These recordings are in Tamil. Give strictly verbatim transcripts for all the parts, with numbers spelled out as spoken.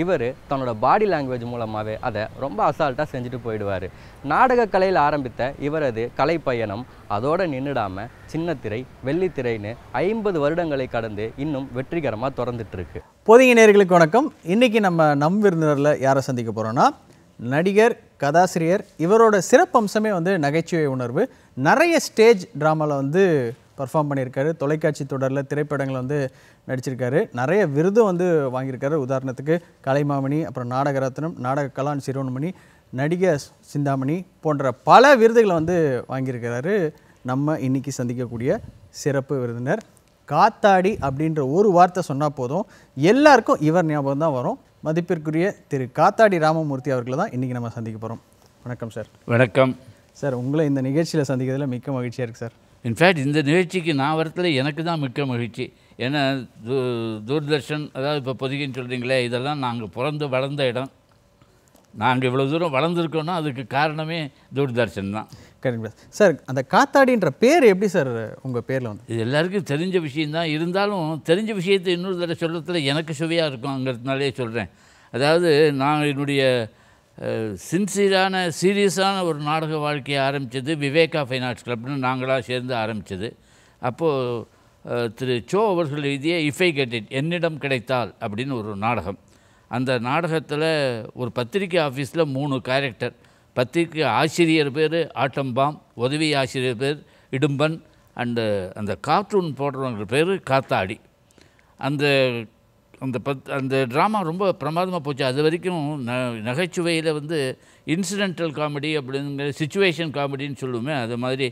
இவர் தன்னோட பாடி லாங்குவேஜ் மூலமாவே அதை ரொம்ப அசால்ட்டா செஞ்சுட்டு போயிடுவார். நாடக கலையில் ஆரம்பித்த இவரது கலை பயணம் அதோடு நின்றுடாமல் சின்னத்திரை வெள்ளித்திரைன்னு ஐம்பது வருடங்களை கடந்து இன்னும் வெற்றிகரமாக தொடர்ந்துட்டுருக்கு. பொதிகை நேயர்களுக்கு வணக்கம். இன்றைக்கி நம்ம நம் விருந்தினரில் யாரை சந்திக்க போகிறோன்னா நடிகர் கதாசிரியர். இவரோட சிறப்பம்சமே வந்து நகைச்சுவை உணர்வு. நிறைய ஸ்டேஜ் ட்ராமாவில் வந்து பர்ஃபார்ம் பண்ணியிருக்காரு, தொலைக்காட்சி தொடரில் திரைப்படங்கள் வந்து நடிச்சிருக்காரு, நிறைய விருது வந்து வாங்கியிருக்காரு. உதாரணத்துக்கு கலைமாமணி, அப்புறம் நாடகரத்னம், நாடக கலான் சிரோன்மணி, நடிகர் சிந்தாமணி போன்ற பல விருதுகளை வந்து வாங்கியிருக்கிறாரு. நம்ம இன்றைக்கி சந்திக்கக்கூடிய சிறப்பு விருந்தினர் காத்தாடி அப்படின்ற ஒரு வார்த்தை சொன்னால் போதும் எல்லாருக்கும் இவர் ஞாபகம் தான் வரும். மதிப்பிற்குரிய திரு காத்தாடி ராமமூர்த்தி அவர்களை தான் இன்றைக்கி நம்ம சந்திக்க போகிறோம். வணக்கம் சார். வணக்கம் சார். உங்களை இந்த நிகழ்ச்சியில் சந்திக்கிறதுல மிக்க மகிழ்ச்சியாக இருக்குது சார். இன்ஃபேக்ட் இந்த நிகழ்ச்சிக்கு நான் வரத்தில் எனக்கு தான் மிக்க மகிழ்ச்சி. ஏன்னா தூ தூர்தர்ஷன் அதாவது இப்போ பொதிகைன்னு சொல்கிறீங்களே, இதெல்லாம் நாங்கள் பிறந்து வளர்ந்த இடம். நாங்கள் இவ்வளோ தூரம் வளர்ந்துருக்கோன்னா அதுக்கு காரணமே தூர்தர்ஷன் தான். Correct sir. அந்த காத்தாடின்ற பேர் எப்படி சார் உங்கள் பேரில் வந்து? இது எல்லாருக்கும் தெரிஞ்ச விஷயந்தான், இருந்தாலும் தெரிஞ்ச விஷயத்தை இன்னொரு தடவை சொல்கிறதுல எனக்கு சுவையாக இருக்கும்ங்கிறதுனாலே சொல்கிறேன். அதாவது நான் என்னுடைய சின்சியரான சீரியஸான ஒரு நாடக வாழ்க்கையை ஆரம்பித்தது விவேகா ஃபைன் ஆர்ட்ஸ் கிளப்னு நாங்களாக சேர்ந்து ஆரம்பித்தது. அப்போது திரு சோ அவர்கள் எழுதிய இஃப் ஐ கெட் இட், என்னிடம் கிடைத்தால் அப்படின்னு ஒரு நாடகம். அந்த நாடகத்தில் ஒரு பத்திரிக்கை ஆஃபீஸில் மூணு கேரக்டர், பத்திரிக்கை ஆசிரியர் பேர் ஆட்டம்பாம், உதவி ஆசிரியர் பேர் இடும்பன், அண்டு அந்த கார்ட்டூன் போடுறவங்க பேர் காத்தாடி. அந்த அந்த பத் அந்த ட்ராமா ரொம்ப பிரமாதமாக போச்சு. அது வரைக்கும் ந நகைச்சுவையில் வந்து இன்சிடென்டல் காமெடி அப்படிங்கிற சிச்சுவேஷன் காமெடின்னு சொல்லுவோமே, அது மாதிரி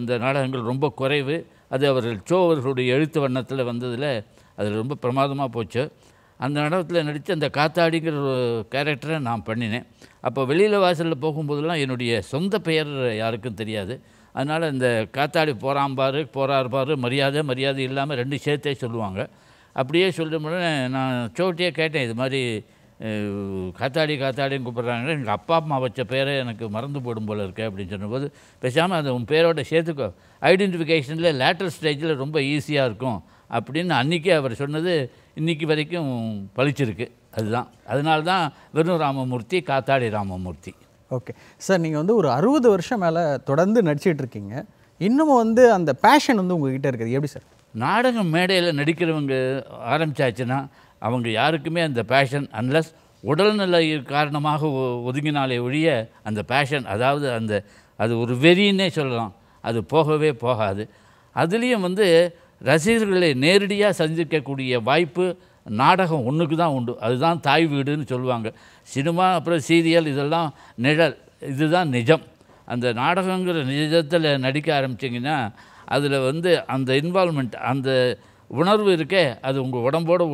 இந்த நாடகங்கள் ரொம்ப குறைவு. அது அவர்கள் சோ அவர்களுடைய எழுத்து வண்ணத்தில் வந்ததில் அதில் ரொம்ப பிரமாதமாக போச்சு. அந்த நாடகத்தில் நடித்து அந்த காத்தாடிங்கிற கேரக்டரை நான் பண்ணினேன். அப்போ வெளியில் வாசலில் போகும்போதெல்லாம் என்னுடைய சொந்த பெயர் யாருக்கும் தெரியாது. அதனால் இந்த காத்தாடி போறாம்பார் போறார்பார் மரியாதை மரியாதை இல்லாமல் ரெண்டு சேர்த்தே சொல்லுவாங்க. அப்படியே சொல்லும்போது நான் சோட்டியே கேட்டேன், இது மாதிரி காத்தாடி காத்தாடின்னு கூப்பிட்றாங்கன்னா எங்கள் அப்பா அம்மா வச்ச பேரை எனக்கு மறந்து போடும் போல் இருக்கேன் அப்படின்னு சொன்னபோது, பேசாமல் அந்த உன் பேரோட சேர்த்துக்கோ, ஐடென்டிஃபிகேஷனில் லேட்டர் ஸ்டேஜில் ரொம்ப ஈஸியாக இருக்கும் அப்படின்னு அன்றைக்கே அவர் சொன்னது இன்றைக்கி வரைக்கும் பழிச்சிருக்கு. அதுதான், அதனால தான் வெறும் ராமமூர்த்தி, காத்தாடி ராமமூர்த்தி. Okay sir. நீங்கள் வந்து ஒரு அறுபது வருஷம் மேலே தொடர்ந்து நடிச்சிட்ருக்கீங்க. இன்னமும் வந்து அந்த பேஷன் வந்து உங்கள்கிட்ட இருக்குது எப்படி சார்? நாடகம் மேடையில் நடிக்கிறவங்க ஆரம்பித்தாச்சுன்னா அவங்க யாருக்குமே அந்த பேஷன் அன்லஸ் உடல்நிலை காரணமாக ஒதுங்கினாலே ஒழிய அந்த பேஷன், அதாவது அந்த அது ஒரு வெறின்னே சொல்லலாம், அது போகவே போகாது. அதுலேயும் வந்து ரசிகர்களை நேரடியாக சந்திக்கக்கூடிய வாய்ப்பு நாடகம் ஒன்றுக்கு தான் உண்டு. அதுதான் தாய் வீடுன்னு சொல்லுவாங்க. சினிமா அப்புறம் சீரியல் இதெல்லாம் நிழல், இதுதான் நிஜம். அந்த நாடகங்கிற நிஜத்தில் நடிக்க ஆரம்பிச்சிங்கன்னா அதில் வந்து அந்த இன்வால்மெண்ட், அந்த உணர்வு இருக்கே, அது உங்கள் உடம்போடு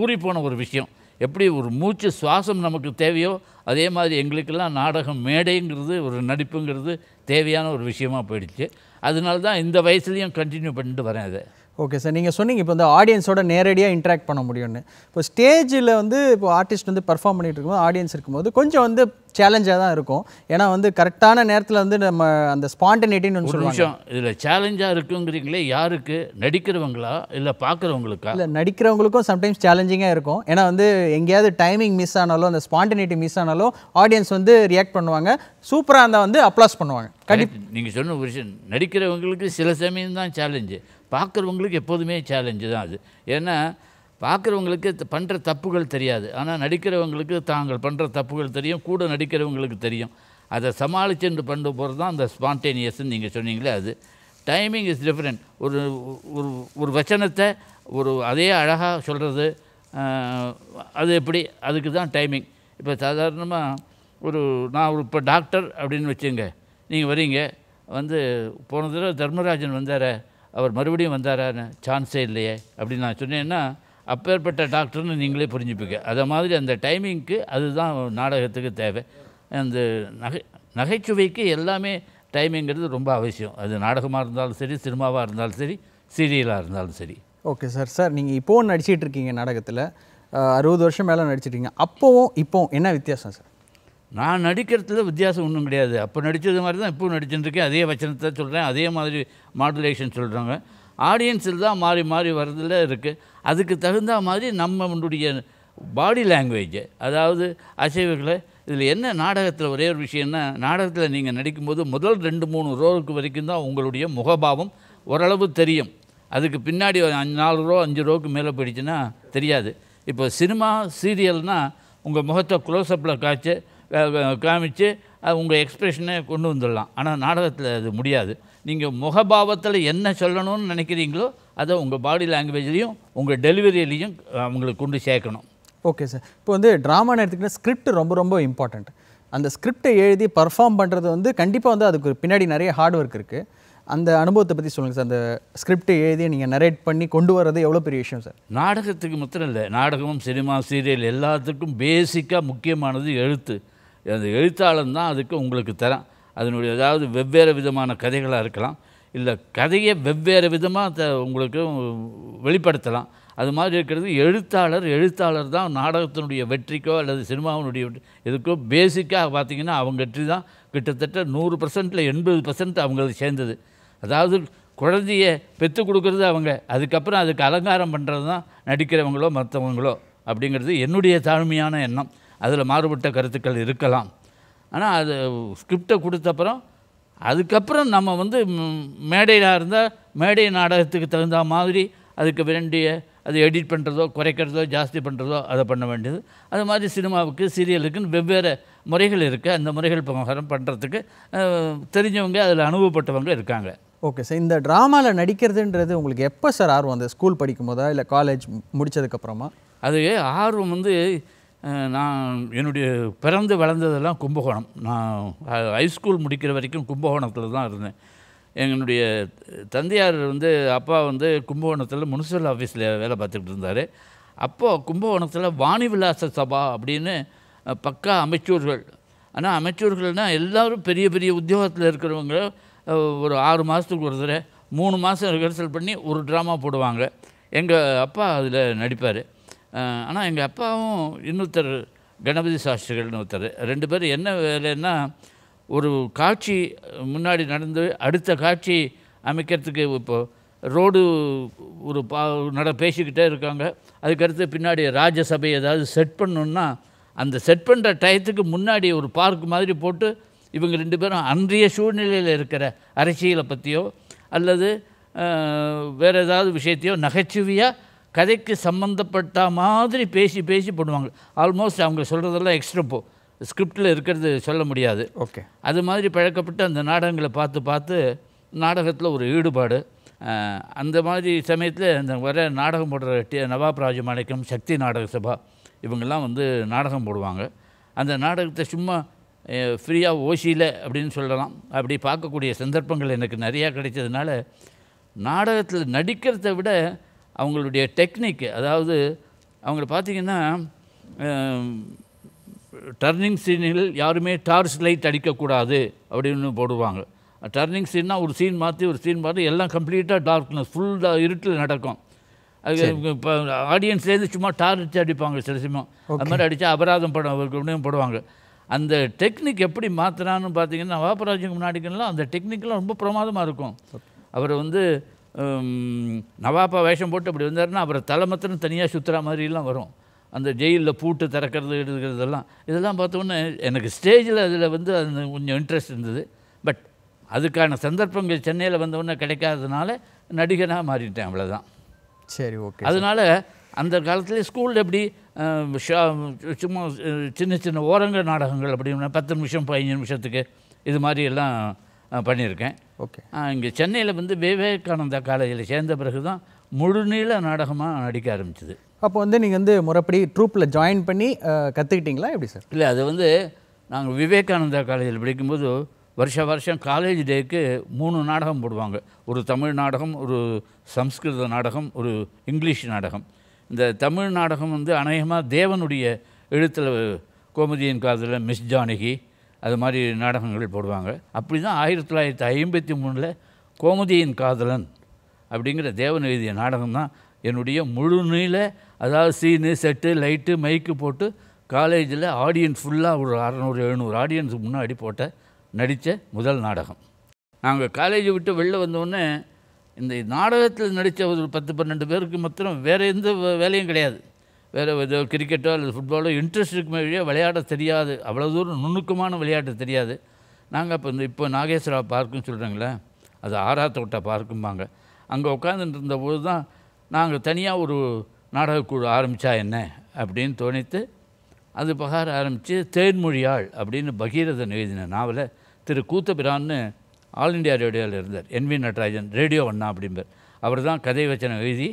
ஊறி போன ஒரு விஷயம். எப்படி ஒரு மூச்சு சுவாசம் நமக்கு தேவையோ அதே மாதிரி எங்களுக்கெல்லாம் நாடகம் மேடைங்கிறது ஒரு நடிப்புங்கிறது தேவையான ஒரு விஷயமாக போயிடுச்சு. அதனால தான் இந்த வயசுலேயும் கண்டினியூ பண்ணிட்டு வரேன் அதை. Okay sir. நீங்கள் சொன்னீங்க இப்போ இந்த ஆடியன்ஸோட நேரடியாக இன்ட்ராக்ட் பண்ண முடியும்னு. இப்போ ஸ்டேஜில் வந்து இப்போ ஆர்டிஸ்ட் வந்து பர்ஃபார்ம் பண்ணிகிட்டு இருக்கும்போது ஆடியன்ஸ் இருக்கும்போது கொஞ்சம் வந்து சேலஞ்சாக தான் இருக்கும். ஏன்னா வந்து கரெக்டான நேரத்தில் வந்து நம்ம அந்த ஸ்பான்டனிட்டின்னு ஒன்று சொல்லுவோம். இதில் சேலஞ்சாக இருக்குங்கிறீங்களே, யாருக்கு? நடிக்கிறவங்களா இல்லை பார்க்குறவங்களுக்கா? இல்லை, நடிக்கிறவங்களுக்கும் சம்டைம்ஸ் சேலஞ்சிங்காக இருக்கும். ஏன்னா வந்து எங்கேயாவது டைமிங் மிஸ் ஆனாலும் அந்த ஸ்பான்டனிட்டி மிஸ் ஆனாலும் ஆடியன்ஸ் வந்து ரியாக்ட் பண்ணுவாங்க. சூப்பராக இருந்தால் வந்து அப்ளாஸ் பண்ணுவாங்க. கண்டிப்பாக நீங்கள் சொன்ன ஒரு விஷயம், நடிக்கிறவங்களுக்கு சில சமயம் தான் சேலஞ்சு, பார்க்குறவங்களுக்கு எப்போதுமே சேலஞ்சு தான் அது. ஏன்னா பார்க்குறவங்களுக்கு பண்ணுற தப்புகள் தெரியாது, ஆனால் நடிக்கிறவங்களுக்கு தாங்கள் பண்ணுற தப்புகள் தெரியும், கூட நடிக்கிறவங்களுக்கு தெரியும். அதை சமாளிச்சுட்டு பண்ண போகிறது தான் அந்த ஸ்பான்டேனியஸ்ன்னு நீங்கள் சொன்னீங்களே அது. Timing is different. ஒரு ஒரு ஒரு வசனத்தை ஒரு அதே அழகாக சொல்கிறது அது எப்படி, அதுக்கு தான் டைமிங். இப்போ சாதாரணமாக ஒரு நான் ஒரு இப்போ டாக்டர் அப்படின்னு வச்சுங்க, நீங்கள் வரீங்க வந்து போன தடவை தர்மராஜன் வந்தார் அவர் மறுபடியும் வந்தாரான்னு சான்ஸே இல்லையே அப்படின்னு நான் சொன்னேன்னா அப்பேற்பட்ட டாக்டர்னு நீங்களே புரிஞ்சுப்பீங்க. அதை மாதிரி அந்த டைமிங்க்கு அதுதான் நாடகத்துக்கு தேவை. அந்த நகை நகைச்சுவைக்கு எல்லாமே டைமிங்கிறது ரொம்ப அவசியம். அது நாடகமாக இருந்தாலும் சரி, சினிமாவாக இருந்தாலும் சரி, சீரியலாக இருந்தாலும் சரி. Okay sir. சார் நீங்கள் இப்போவும் நடிச்சிட்டு இருக்கீங்க நாடகத்தில், அறுபது வருஷம் மேலே நடிச்சிட்ருக்கீங்க. அப்போவும் இப்போவும் என்ன வித்தியாசம் சார்? நான் நடிக்கிறதுல வித்தியாசம் ஒன்றும் கிடையாது. அப்போ நடித்தது மாதிரி தான் இப்போவும் நடிச்சுட்டுருக்கேன். அதே வச்சனத்தை சொல்கிறேன், அதே மாதிரி மாடுலேஷன் சொல்கிறாங்க. ஆடியன்ஸில் தான் மாறி மாறி வர்றதில் இருக்குது. அதுக்கு தகுந்த மாதிரி நம்மளுடைய பாடி லாங்குவேஜ் அதாவது அசைவுகளை இதில் என்ன நாடகத்தில் ஒரே ஒரு விஷயம்னா நாடகத்தில் நீங்கள் நடிக்கும்போது முதல் ரெண்டு மூணு ரோவுக்கு வரைக்கும் தான் உங்களுடைய முகபாவம் ஓரளவு தெரியும். அதுக்கு பின்னாடி நாலு ரோ அஞ்சு ரோவுக்கு மேலே போயிடுச்சுன்னா தெரியாது. இப்போ சினிமா சீரியல்னால் உங்கள் முகத்தை க்ளோஸ்அப்பில் காய்ச்சி காமிச்சு உங்கள் எக்ஸ்ப்ரெஷனை கொண்டு வந்துடலாம். ஆனால் நாடகத்தில் அது முடியாது. நீங்கள் முகபாவத்தில் என்ன சொல்லணும்னு நினைக்கிறீங்களோ அதை உங்கள் பாடி லாங்குவேஜ்லேயும் உங்கள் டெலிவரியிலையும் அவங்களுக்கு கொண்டு சேர்க்கணும். ஓகே சார், இப்போ வந்து ட்ராமான்னு எடுத்துக்கிட்டால் ஸ்கிரிப்ட் ரொம்ப ரொம்ப இம்பார்ட்டண்ட். அந்த ஸ்கிரிப்டை எழுதி பர்ஃபார்ம் பண்ணுறது வந்து கண்டிப்பாக வந்து அதுக்கு பின்னாடி நிறைய ஹார்ட் ஒர்க் இருக்குது. அந்த அனுபவத்தை பற்றி சொல்லுங்கள் சார். அந்த ஸ்கிரிப்டை எழுதி நீங்கள் நரேட் பண்ணி கொண்டு வர்றது எவ்வளோ பெரிய விஷயம் சார்? நாடகத்துக்கு மட்டும் இல்லை, நாடகமும் சினிமா சீரியல் எல்லாத்துக்கும் பேசிக்காக முக்கியமானது எழுத்து. அந்த எழுத்தாளன் தான் அதுக்கு உங்களுக்கு தரான். அதனுடைய அதாவது வெவ்வேறு விதமான கதைகளாக இருக்கலாம், இல்லை கதையை வெவ்வேறு விதமாக உங்களுக்கு வெளிப்படுத்தலாம். அது மாதிரி இருக்கிறது எழுத்தாளர். எழுத்தாளர் தான் நாடகத்தினுடைய வெற்றிக்கோ அல்லது சினிமாவினுடைய இதுக்கோ பேசிக்காக பார்த்திங்கன்னா அவங்க வெற்றி தான். கிட்டத்தட்ட நூறு பர்சன்ட்டில் எண்பது பர்சன்ட் அவங்களுக்கு சேர்ந்தது. அதாவது குழந்தைய பெற்று கொடுக்குறது அவங்க, அதுக்கப்புறம் அதுக்கு அலங்காரம் பண்ணுறது தான் நடிக்கிறவங்களோ மற்றவங்களோ அப்படிங்கிறது என்னுடைய தாழ்மையான எண்ணம். அதில் மாறுபட்ட கருத்துக்கள் இருக்கலாம். ஆனால் அது ஸ்கிரிப்டை கொடுத்தப்புறம் அதுக்கப்புறம் நம்ம வந்து மேடையாக இருந்தால் மேடை நாடகத்துக்கு தகுந்த மாதிரி அதுக்கு வேண்டிய அது எடிட் பண்ணுறதோ குறைக்கிறதோ ஜாஸ்தி பண்ணுறதோ அதை பண்ண வேண்டியது. அது மாதிரி சினிமாவுக்கு சீரியலுக்குன்னு வெவ்வேறு முறைகள் இருக்குது. அந்த முறைகள் பிரகாரம் பண்ணுறதுக்கு தெரிஞ்சவங்க அதில் அனுபவப்பட்டவங்க இருக்காங்க. ஓகே சார், இந்த ட்ராமாவில் நடிக்கிறதுன்றது உங்களுக்கு எப்போ சார் ஆர்வம்? அந்த ஸ்கூல் படிக்கும் போதா இல்லை காலேஜ் முடித்ததுக்கப்புறமா? அது ஆர்வம் வந்து நான் என்னுடைய பிறந்து வளர்ந்ததெல்லாம் கும்பகோணம். நான் ஹைஸ்கூல் முடிக்கிற வரைக்கும் கும்பகோணத்தில் தான் இருந்தேன். எங்களுடைய தந்தையார் வந்து அப்பா வந்து கும்பகோணத்தில் முனிசிபல் ஆஃபீஸில் வேலை பார்த்துக்கிட்டு இருந்தார். அப்போது கும்பகோணத்தில் வாணிவிலாச சபா அப்படின்னு பக்கா அமைச்சூர்கள். ஆனால் அமைச்சூர்கள்னால் எல்லோரும் பெரிய பெரிய உத்தியோகத்தில் இருக்கிறவங்க ஒரு ஆறு மாதத்துக்கு ஒரு தடவை மூணு மாதம் ரிஹர்சல் பண்ணி ஒரு ட்ராமா போடுவாங்க. எங்கள் அப்பா அதில் நடிப்பார். ஆனால் எங்கள் அப்பாவும் இன்னொருத்தர் கணபதி சாஸ்திரிகள்னு ஒருத்தர், ரெண்டு பேர் என்ன வேலைன்னா ஒரு காட்சி முன்னாடி நடந்து அடுத்த காட்சி அமைக்கிறதுக்கு இப்போது ரோடு ஒரு பா நட பேசிக்கிட்டே இருக்காங்க, அதுக்கடுத்து பின்னாடி ராஜ்யசபை ஏதாவது செட் பண்ணணுன்னா அந்த செட் பண்ணுற டயத்துக்கு முன்னாடி ஒரு பார்க் மாதிரி போட்டு இவங்க ரெண்டு பேரும் அன்றைய சூழ்நிலையில் இருக்கிற அரசியலை பற்றியோ அல்லது வேறு ஏதாவது விஷயத்தையோ நகைச்சுவையாக கதைக்கு சம்மந்தப்பட்ட மாதிரி பேசி பேசி பண்ணுவாங்க. ஆல்மோஸ்ட் அவங்க சொல்கிறதெல்லாம் எக்ஸ்ட்ரா போ ஸ்கிரிப்டில் இருக்கிறது சொல்ல முடியாது. ஓகே, அது மாதிரி பழக்கப்பட்டு அந்த நாடகங்களை பார்த்து பார்த்து நாடகத்தில் ஒரு ஈடுபாடு. அந்த மாதிரி சமயத்தில் இந்த வர நாடகம் போடுற டி நவாப் ராஜமாணிக்கம், சக்தி நாடக சபா இவங்கெல்லாம் வந்து நாடகம் போடுவாங்க. அந்த நாடகத்தை சும்மா ஃப்ரீயாக ஓசியில் அப்படின்னு சொல்லலாம், அப்படி பார்க்கக்கூடிய சந்தர்ப்பங்கள் எனக்கு நிறையா கிடைச்சதுனால நாடகத்தில் நடிக்கிறத விட அவங்களுடைய டெக்னிக்கு, அதாவது அவங்கள பார்த்திங்கன்னா டர்னிங் சீனில் யாருமே டார்ச் லைட் அடிக்கக்கூடாது அப்படின்னு போடுவாங்க. டர்னிங் சீன்னா ஒரு சீன் மாற்றி ஒரு சீன் மாற்றி எல்லாம் கம்ப்ளீட்டாக டார்க்னஸ் ஃபுல்லாக இருட்டில் நடக்கும். அது இப்போ ஆடியன்ஸ்லேருந்து சும்மா டார்ச் அடிப்பாங்க சில சமயம். அது மாதிரி அடித்தா அபராதம் படம் போடுவாங்க. அந்த டெக்னிக் எப்படி மாற்றினான்னு பார்த்திங்கன்னா நவாபராஜுக்கு முன்னாடிக்கெல்லாம் அந்த டெக்னிக்கெலாம் ரொம்ப பிரமாதமாக இருக்கும். அவர் வந்து நவாப்பா வேஷம் போட்டு அப்படி வந்தாருன்னா அப்புறம் தலைமத்திரம் தனியாக சுற்றுற மாதிரிலாம் வரும். அந்த ஜெயிலில் பூட்டு திறக்கிறது எடுக்கிறதெல்லாம் இதெல்லாம் பார்த்தோன்னே எனக்கு ஸ்டேஜில் அதில் வந்து அது கொஞ்சம் இன்ட்ரெஸ்ட் இருந்தது. பட் அதுக்கான சந்தர்ப்பங்கள் சென்னையில் வந்தவுடனே கிடைக்காததுனால நடிகனாக மாறிட்டேன், அவ்வளோதான். சரி, ஓகே. அதனால் அந்த காலத்துலேயே ஸ்கூலில் எப்படி ஷா சும்மா சின்ன சின்ன ஓரங்க நாடகங்கள் அப்படின்னா பத்து நிமிஷம் பதினஞ்சு நிமிஷத்துக்கு இது மாதிரியெல்லாம் பண்ணியிருக்கேன். ஓகே, இங்கே சென்னையில் வந்து விவேகானந்தா காலேஜில் சேர்ந்த பிறகு தான் முழுநீள நாடகமாக நடிக்க ஆரம்பிச்சிது. அப்போ வந்து நீங்கள் வந்து முறைப்படி ட்ரூப்பில் ஜாயின் பண்ணி கற்றுக்கிட்டிங்களா எப்படி சார்? இல்லை, அது வந்து நாங்கள் விவேகானந்தா காலேஜில் படிக்கும்போது வருஷ வருஷம் காலேஜ் டேக்கு மூணு நாடகம் போடுவாங்க. ஒரு தமிழ் நாடகம், ஒரு சம்ஸ்கிருத நாடகம், ஒரு இங்கிலீஷ் நாடகம். இந்த தமிழ் நாடகம் வந்து அநேகமாக தேவனுடைய எழுத்தில் கோமதியின் காதலில் மிஸ் ஜானகி அது மாதிரி நாடகங்கள் போடுவாங்க. அப்படி தான் ஆயிரத்தி தொள்ளாயிரத்தி ஐம்பத்தி மூணில் கோமதியின் காதலன் அப்படிங்கிற தேவன் எழுதிய நாடகம் தான் என்னுடைய முழு நீள, அதாவது சீனு செட்டு லைட்டு மைக்கு போட்டு காலேஜில் ஆடியன்ஸ் ஃபுல்லாக ஒரு அறநூறு எழுநூறு ஆடியன்ஸுக்கு முன்னாடி போட்ட நடித்த முதல் நாடகம். நாங்கள் காலேஜை விட்டு வெளில வந்தோடனே இந்த நாடகத்தில் நடித்த ஒரு பத்து பன்னெண்டு பேருக்கு மாத்திரம் வேறு எந்த வேலையும் கிடையாது. வேறு ஏதோ கிரிக்கெட்டோ அல்லது ஃபுட்பாலோ இன்ட்ரெஸ்ட் இருக்குமே வழியாக விளையாட தெரியாது, அவ்வளோ தூரம் நுணுக்கமான விளையாட்டு தெரியாது. நாங்கள் இப்போ இந்த இப்போ நாகேஸ்வரா பார்க்குன்னு சொல்கிறாங்களே, அது ஆறாத்தோட்டா பார்க்கும்பாங்க. அங்கே உட்காந்துட்டு இருந்தபோது தான் நாங்கள் தனியாக ஒரு நாடகக்குழு ஆரம்பித்தா என்ன அப்படின்னு தோணித்து அது பகார ஆரம்பித்து தேன்மொழியாள் அப்படின்னு பகீரதன் எழுதின நாவலை திரு கூத்தபிரான்னு ஆல் இண்டியா ரேடியோவில் இருந்தார், என் வி நடராஜன் ரேடியோ அண்ணா அப்படிம்பார். அவர் தான் கதை வச்சனம் எழுதி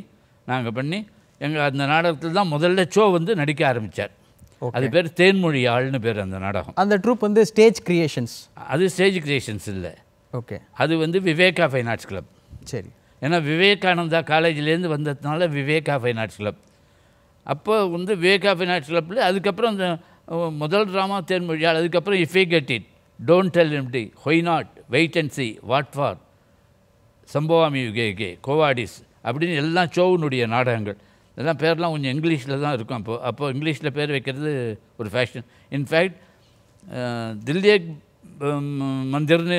நாங்கள் பண்ணி எங்கள் அந்த நாடகத்தில் தான் முதல்ல ஷோ வந்து நடிக்க ஆரம்பித்தார். அது பேர் தேன்மொழி ஆள்னு பேர் அந்த நாடகம். அந்த ட்ரூப் வந்து ஸ்டேஜ் கிரியேஷன்ஸ். அது ஸ்டேஜ் கிரியேஷன்ஸ் இல்லை, ஓகே, அது வந்து விவேகா ஃபைன் ஆர்ட்ஸ் கிளப். சரி, ஏன்னா விவேகானந்தா காலேஜ்லேருந்து வந்ததுனால விவேகா ஃபைன் ஆர்ட்ஸ் கிளப். அப்போ வந்து விவேகா ஃபைன் ஆர்ட்ஸ் கிளப்பில் அதுக்கப்புறம் அந்த முதல் ட்ராமா தேன்மொழி ஆள். அதுக்கப்புறம் if you get it don't tell MD why not wait and see what for Sambhavami K K quo vadis அப்படின்னு எல்லாம் ஷோவினுடைய நாடகங்கள். இதெல்லாம் பேர்லாம் கொஞ்சம் இங்கிலீஷில் தான் இருக்கும். அப்போது அப்போது இங்கிலீஷில் பேர் வைக்கிறது ஒரு ஃபேஷன். இன்ஃபேக்ட் தில்லியக் மந்திர்னு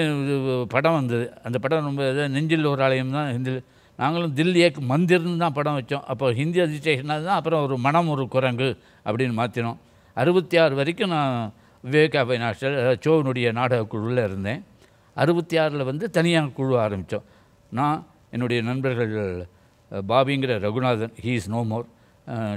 படம் வந்தது. அந்த படம் ரொம்ப நெஞ்சில் ஒரு ஆலயம் தான் ஹிந்தியில். நாங்களும் தில்லியக் மந்திர்னு தான் படம் வச்சோம். அப்போ ஹிந்தி அதிர்ஷ்டேஷனாக தான் அப்புறம் ஒரு மனம் ஒரு குரங்கு அப்படின்னு மாற்றினோம். அறுபத்தி ஆறு வரைக்கும் நான் விவேகாபாய் நாஷ்டர் சோவனுடைய நாடக குழுவில் இருந்தேன். அறுபத்தி ஆறில் வந்து தனியாக குழு ஆரம்பித்தோம். நான் என்னுடைய நண்பர்கள் பாபிங்கிற Raghunathan, he is no more,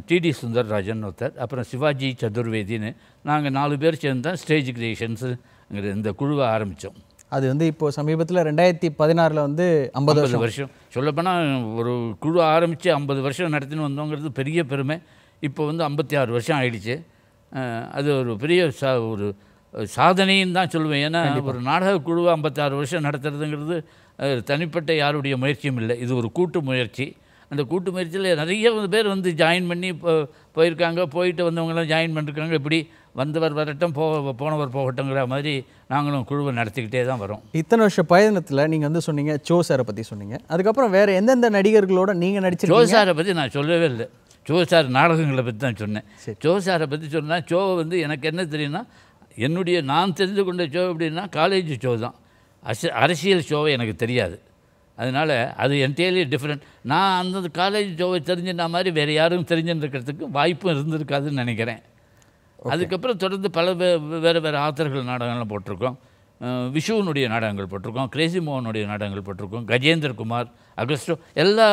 DD Sundararajan ஒருத்தர், அப்புறம் சிவாஜி சதுர்வேதின்னு நாங்கள் நாலு பேர் சேர்ந்து தான் ஸ்டேஜ் கிரியேஷன்ஸுங்கிற இந்த குழுவை ஆரம்பித்தோம். அது வந்து இப்போது சமீபத்தில் ரெண்டாயிரத்தி பதினாறில் வந்து ஐம்பது வருஷம் வருஷம் சொல்லப்போனால் ஒரு குழு ஆரம்பித்து ஐம்பது வருஷம் நடத்தின்னு வந்தோங்கிறது பெரிய பெருமை. இப்போ வந்து ஐம்பத்தி ஆறு வருஷம் ஆயிடுச்சு. அது ஒரு பெரிய சா ஒரு சாதனைன்னு தான் சொல்லுவேன். ஏன்னா ஒரு நாடக குழுவை ஐம்பத்தாறு வருஷம் நடத்துறதுங்கிறது தனிப்பட்ட யாருடைய முயற்சியும் இல்லை, இது ஒரு கூட்டு முயற்சி. அந்த கூட்டு முயற்சியில் நிறைய பேர் வந்து ஜாயின் பண்ணி இப்போ போயிருக்காங்க. போயிட்டு வந்தவங்களாம் ஜாயின் பண்ணிருக்காங்க. இப்படி வந்தவர் வரட்டும் போக போனவர் போகட்டும்ங்கிற மாதிரி நாங்களும் குழுவை நடத்திக்கிட்டே தான் வரோம். இத்தனை வருஷம் பயணத்தில் நீங்கள் வந்து சொன்னீங்க சோ சாரை பற்றி சொன்னீங்க, அதுக்கப்புறம் வேறு எந்தெந்த நடிகர்களோடு நீங்கள் நடிச்சு? சோ சாரை பற்றி நான் சொல்லவே இல்லை, சோ சார் நாடகங்களை பற்றி தான் சொன்னேன். சோ சாரை பற்றி சொன்னால் சோ வந்து எனக்கு என்ன தெரியும்னா, என்னுடைய நான் தெரிந்து கொண்ட ஷோ எப்படின்னா காலேஜ் ஷோ தான். அரசு அரசியல் ஷோவை எனக்கு தெரியாது, அதனால் அது என்டையர்லி டிஃப்ரெண்ட். நான் அந்த காலேஜ் ஷோவை தெரிஞ்சுன்னா மாதிரி வேறு யாரும் தெரிஞ்சுருக்கிறதுக்கு வாய்ப்பும் இருந்திருக்காதுன்னு நினைக்கிறேன். அதுக்கப்புறம் தொடர்ந்து பல வேறு வேறு ஆத்தர்கள் நாடகங்கள்லாம் போட்டிருக்கோம். விஷுவனுடைய நாடகங்கள் போட்டிருக்கோம், கிரேசி மோகனுடைய நாடகங்கள் போட்டிருக்கோம், கஜேந்திரகுமார், அகஸ்டோ, எல்லா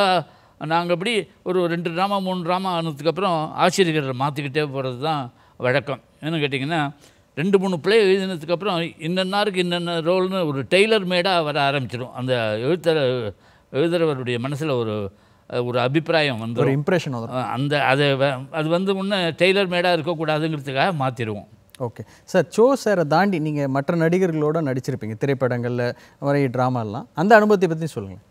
நாங்கள் இப்படி ஒரு ரெண்டு ட்ராமா மூணு ட்ராமா ஆனதுக்கப்புறம் ஆசிரியர்களை மாற்றிக்கிட்டே போகிறது தான் வழக்கம். என்னென்னு கேட்டிங்கன்னா, ரெண்டு மூணு பிளே எழுதினதுக்கப்புறம் இன்னன்னாருக்கு இன்னென்ன ரோல்னு ஒரு டெய்லர் மேடாக வர ஆரம்பிச்சிடும். அந்த எழுத்தர எழுதுறவருடைய மனசில் ஒரு ஒரு அபிப்பிராயம் வந்து ஒரு இம்ப்ரெஷன் அந்த அதை அது வந்து முன்னே டெய்லர் மேடாக இருக்கக்கூடாதுங்கிறதுக்காக மாற்றிடுவோம். ஓகே சார், சோ சாரை தாண்டி நீங்கள் மற்ற நடிகர்களோடு நடிச்சிருப்பீங்க திரைப்படங்களில் வரை ட்ராமாலாம், அந்த அனுபவத்தை பற்றி சொல்லுங்கள்.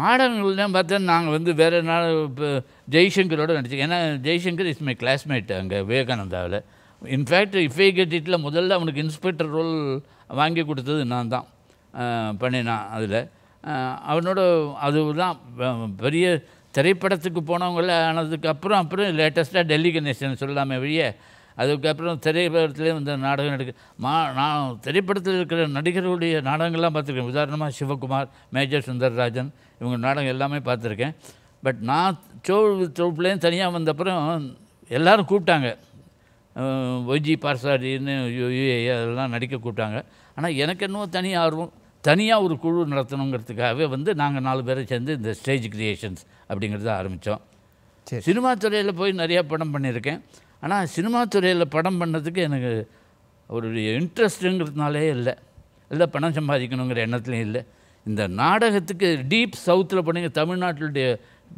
நாடகங்கள்லாம் பார்த்தா நாங்கள் வந்து வேறு நாட இப்போ ஜெய்சங்கரோடு நடிச்சோம். ஏன்னா ஜெய்சங்கர் இஸ் மை கிளாஸ்மேட் அங்கே விவேகானந்தாவில். இன்ஃபேக்ட் இஃப்ஐ கெட்டிட்டில் முதல்ல அவனுக்கு இன்ஸ்பெக்டர் ரோல் வாங்கி கொடுத்தது நான் தான் பண்ணினான். அதில் அவனோட அதுதான் பெரிய திரைப்படத்துக்கு போனவங்கள ஆனதுக்கப்புறம் அப்புறம் லேட்டஸ்ட்டாக டெல்லி கணேசன் சொல்லலாமே வழியே. அதுக்கப்புறம் திரைப்படத்துலேயே வந்து நாடகம் நடிக்க மா நான் திரைப்படத்தில் இருக்கிற நடிகர்களுடைய நாடகங்கள்லாம் பார்த்துருக்கேன். உதாரணமாக சிவகுமார், மேஜர் சுந்தர்ராஜன், இவங்க நாடகம் எல்லாமே பார்த்துருக்கேன். பட் நான் சோ ட்ரூப்லேயும் தனியாக வந்தப்புறம் எல்லோரும் கூப்பிட்டாங்க, ஒய்ஜி பார்சாடின்னு யூஏ அதெல்லாம் நடிக்க கூப்பிட்டாங்க. ஆனால் எனக்கு இன்னும் தனி ஆர்வம், தனியாக ஒரு குழு நடத்தணுங்கிறதுக்காகவே வந்து நாங்கள் நாலு பேரை சேர்ந்து இந்த ஸ்டேஜ் கிரியேஷன்ஸ் அப்படிங்கிறத ஆரம்பித்தோம். சினிமா துறையில் போய் நிறையா படம் பண்ணியிருக்கேன். ஆனால் சினிமா துறையில் படம் பண்ணதுக்கு எனக்கு ஒரு இன்ட்ரெஸ்ட்டுங்கிறதுனாலே இல்லை, இல்லை பணம் சம்பாதிக்கணுங்கிற எண்ணத்துலையும் இல்லை. இந்த நாடகத்துக்கு டீப் சவுத்தில் பண்ணுங்க, தமிழ்நாட்டினுடைய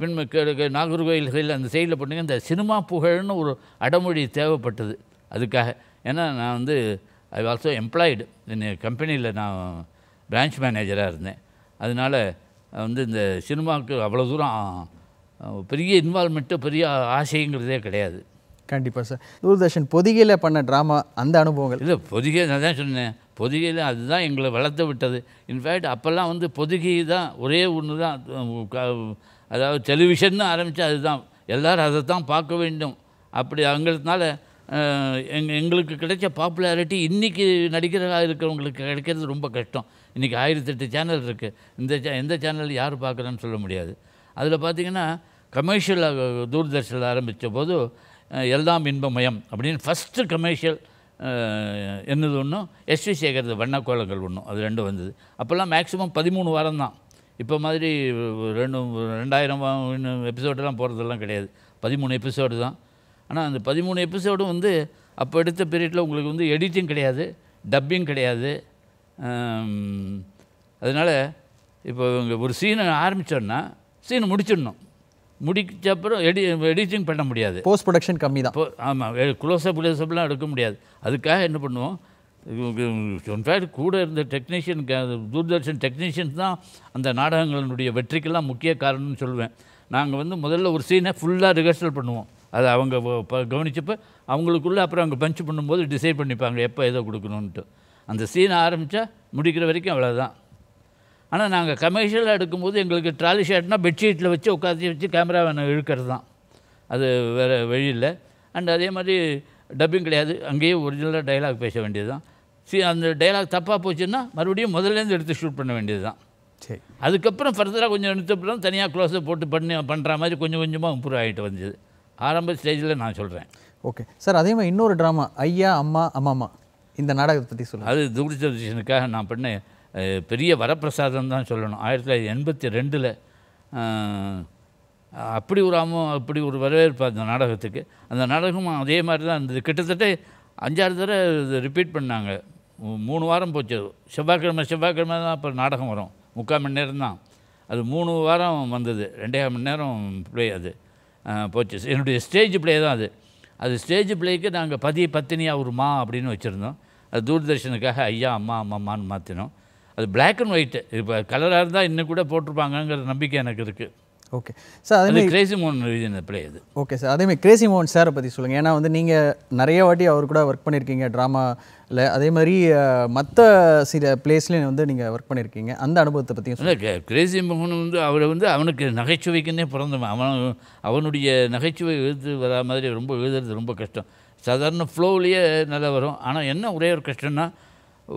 பின்மக்களுக்கு நாகர்கோயில்களில் அந்த சைடில் பண்ணுங்க, இந்த சினிமா புகழ்னு ஒரு அடமொழி தேவைப்பட்டது அதுக்காக. ஏன்னா நான் வந்து ஐ ஆல்சோ எம்ப்ளாய்டு என் கம்பெனியில் நான் பிரான்ச் மேனேஜராக இருந்தேன். அதனால் வந்து இந்த சினிமாவுக்கு அவ்வளோ தூரம் பெரிய இன்வால்மெண்ட்டு பெரிய ஆசைங்கிறதே கிடையாது. கண்டிப்பாக சார், தூர்தர்ஷன் பொதிகையில் பண்ண ட்ராமா அந்த அனுபவங்கள் இல்லை? பொதிகை நான் தான் சொன்னேன், பொதிகையில் அதுதான் எங்களை வளர்த்து விட்டது. இன்ஃபேக்ட் அப்போல்லாம் வந்து பொதிகை தான் ஒரே ஒன்று தான், அதாவது டெலிவிஷன் ஆரம்பித்து அதுதான் எல்லோரும் அதை தான் பார்க்க வேண்டும் அப்படி அங்கிறதுனால எங் எங்களுக்கு கிடைச்ச பாப்புலாரிட்டி இன்றைக்கி நடிகராக இருக்கிறவங்களுக்கு கிடைக்கிறது ரொம்ப கஷ்டம். இன்றைக்கி ஆயிரத்தெட்டு சேனல் இருக்குது, இந்த சே எந்த சேனல் யார் பார்க்குறான்னு சொல்ல முடியாது. அதில் பார்த்திங்கன்னா கமர்ஷியல் தூர்தர்ஷனில் ஆரம்பித்த போது எல்லாம் இன்பமயம் அப்படின்னு ஃபஸ்ட்டு கமர்ஷியல் என்னது ஒன்றும் எஸ்வி சேகரது வண்ணக்கோலங்கள் ஒன்றும் அது ரெண்டும் வந்தது. அப்போல்லாம் மேக்ஸிமம் பதிமூணு வாரம் தான். இப்போ மாதிரி ரெண்டு ரெண்டாயிரம் எபிசோடெல்லாம் போகிறதெல்லாம் கிடையாது, பதிமூணு எபிசோடு தான். ஆனால் அந்த பதிமூணு எபிசோடும் வந்து அப்போ எடுத்த பீரியடில் உங்களுக்கு வந்து எடிட்டிங் கிடையாது, டப்பிங் கிடையாது. அதனால் இப்போ ஒரு சீனை ஆரம்பித்தோன்னா சீனை முடிச்சிடணும், முடிச்ச அப்புறம் எடி எடிட்டிங் பண்ண முடியாது, போஸ்ட் ப்ரொடக்ஷன் கம்மி தான். ஆமாம், க்ளோஸ்அப் க்ளோஸ்அப்லாம் எடுக்க முடியாது. அதுக்காக என்ன பண்ணுவோம், இன்ஃபேக்ட் கூட இருந்த டெக்னீஷியன் தூர்தர்ஷன் டெக்னீஷியன்ஸ் தான் அந்த நாடகங்களினுடைய வெற்றிக்கெல்லாம் முக்கிய காரணம்னு சொல்லுவேன். நாங்கள் வந்து முதல்ல ஒரு சீனை ஃபுல்லாக ரிஹர்சல் பண்ணுவோம், அதை அவங்க கவனிச்சப்போ அவங்களுக்குள்ளே அப்புறம் அவங்க பஞ்ச் பண்ணும்போது டிசைட் பண்ணிப்பாங்க எப்போ எதை கொடுக்கணுன்ட்டு. அந்த சீனை ஆரம்பித்தா முடிக்கிற வரைக்கும் அவ்வளோதான். ஆனால் நாங்கள் கமர்ஷியலாக எடுக்கும்போது எங்களுக்கு ட்ராலி ஷாட்னா பெட்ஷீட்டில் வச்சு உட்காந்து வச்சு கேமராவை இழுக்கிறது தான், அது வேறு வழியில். அண்ட் அதே மாதிரி டப்பிங் கிடையாது, அங்கேயே ஒரிஜினலாக டைலாக் பேச வேண்டியது தான். சீ அந்த டைலாக் தப்பாக போச்சுன்னா மறுபடியும் முதல்லேருந்து எடுத்து ஷூட் பண்ண வேண்டியது தான். சரி, அதுக்கப்புறம் ஃபர்தராக கொஞ்சம் எடுத்தப்பறம் தனியாக க்ளோஸை போட்டு பண்ணி பண்ணுற மாதிரி கொஞ்சம் கொஞ்சமாக இம்ப்ரூவ் ஆகிட்டு வந்துது, ஆரம்ப ஸ்டேஜில் நான் சொல்கிறேன். ஓகே சார், அதே மாதிரி இன்னொரு ட்ராமா ஐயா அம்மா அம்மாமா, இந்த நாடகத்தை பற்றி சொல்லுங்கள். அது தூர்தர்ஷனுக்காக நான் பண்ண பெரிய வரப்பிரசாதம் தான் சொல்லணும். ஆயிரத்தி தொள்ளாயிரத்தி எண்பத்தி ரெண்டில் அப்படி ஒரு அம்மா அப்படி ஒரு வரவேற்பு அந்த நாடகத்துக்கு. அந்த நாடகமும் அதே மாதிரி தான் இருந்தது. கிட்டத்தட்ட அஞ்சாறு தடவை ரிப்பீட் பண்ணாங்க, மூணு வாரம் போச்சு. செவ்வாய்க்கிழமை செவ்வாய்க்கிழமை தான் அப்புறம் நாடகம் வரும், முக்கால் மணி நேரம் தான். அது மூணு வாரம் வந்தது, ரெண்டே மணி நேரம் ப்ளே அது போச்சு. என்னுடைய ஸ்டேஜ் ப்ளே தான் அது. அது ஸ்டேஜ் ப்ளேக்கு நாங்கள் பதி பத்தினியாக ஒரு மா அப்படின்னு வச்சுருந்தோம். அது தூர்தர்ஷனுக்காக ஐயா அம்மா அம்மாமான்னு மாற்றினோம். அது பிளாக் அண்ட் ஒயிட்டு, இப்போ கலராக இருந்தால் இன்னும் கூட போட்டிருப்பாங்கங்கிற நம்பிக்கை எனக்கு இருக்குது. ஓகே சார், அதேமாதிரி கிரேசி மோகன் ரீஜன் பிளே இது. ஓகே சார், அதேமாதிரி கிரேசி மோகன் சாரை பற்றி சொல்லுங்கள். ஏன்னா வந்து நீங்கள் நிறைய வாட்டி அவர் கூட ஒர்க் பண்ணியிருக்கீங்க ட்ராமாவில், அதே மாதிரி மற்ற சில பிளேஸ்லேயும் வந்து நீங்கள் ஒர்க் பண்ணியிருக்கீங்க, அந்த அனுபவத்தை பற்றியும் சொல்லுங்கள். கிரேசி மோகன் வந்து அவரை வந்து அவனுக்கு நகைச்சுவைக்குன்னே பிறந்தவன். அவன் அவனுடைய நகைச்சுவை எழுத்து வரா மாதிரி ரொம்ப எழுதுறது ரொம்ப கஷ்டம். சாதாரண ஃப்ளோவிலேயே நல்லா வரும். ஆனால் என்ன ஒரே ஒரு கஷ்டம்னா,